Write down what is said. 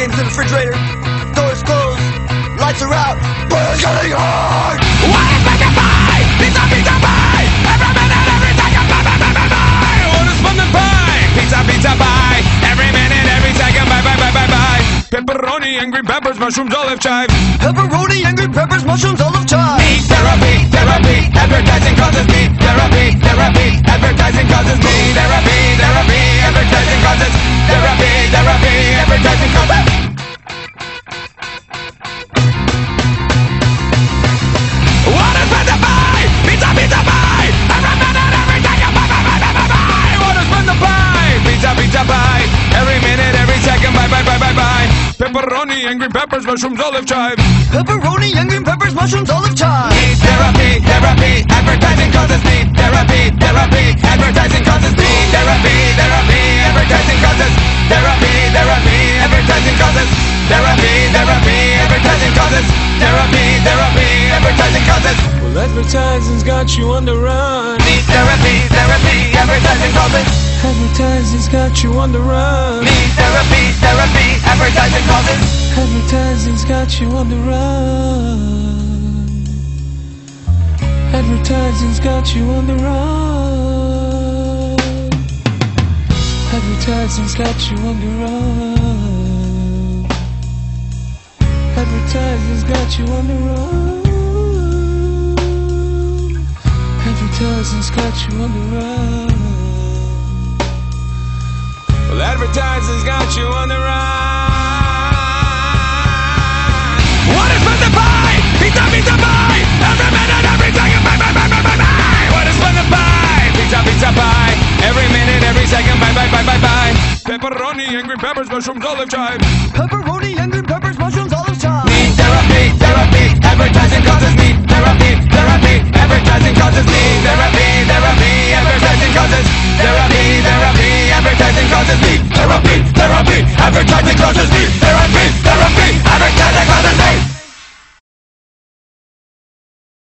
games in the refrigerator. Doors closed. Lights are out. But it's getting hard. What is pizzapie? Pizza pie. Every minute, every second, bye. What is pizzapie? Pizza pie. Every minute, every second, bye. Pepperoni and green peppers, mushrooms, olive chive. Pepperoni and green peppers, mushrooms, olive chive. Meat therapy. Advertising causes meat therapy. Advertising causes meat therapy. Advertising causes therapy. Advertising causes. What is pizzapie? Pizza pie. Every minute, every second, bye. What is pizzapie? Pizza pie. Every minute, every second, bye. Pepperoni and green peppers, mushrooms, olive chive. Pepperoni and green peppers, mushrooms, olive chive. Meat therapy. Advertising causes meat therapy. Advertising causes meat therapy. Advertising causes therapy. Advertising causes therapy. Advertising causes therapy. Advertising causes. Well, advertising's got you on the run. Meat therapy. Advertising causes. Advertising's got you on the run. Meat therapy. Advertising causes. Advertising's got you on the run. Advertising's got you on the run. Advertising's got you on the run. Advertising's got you on the run. Advertising's got you on the run. Well, advertising's got you on the run. Pizza pie. Every minute, every second, bye. What is pizzapie? Pizza pie. Every minute, every second, bye. Pepperoni and green peppers, mushrooms, olive chive. Pepperoni and green peppers, mushrooms, olive chive. Meat therapy. Advertising causes meat therapy.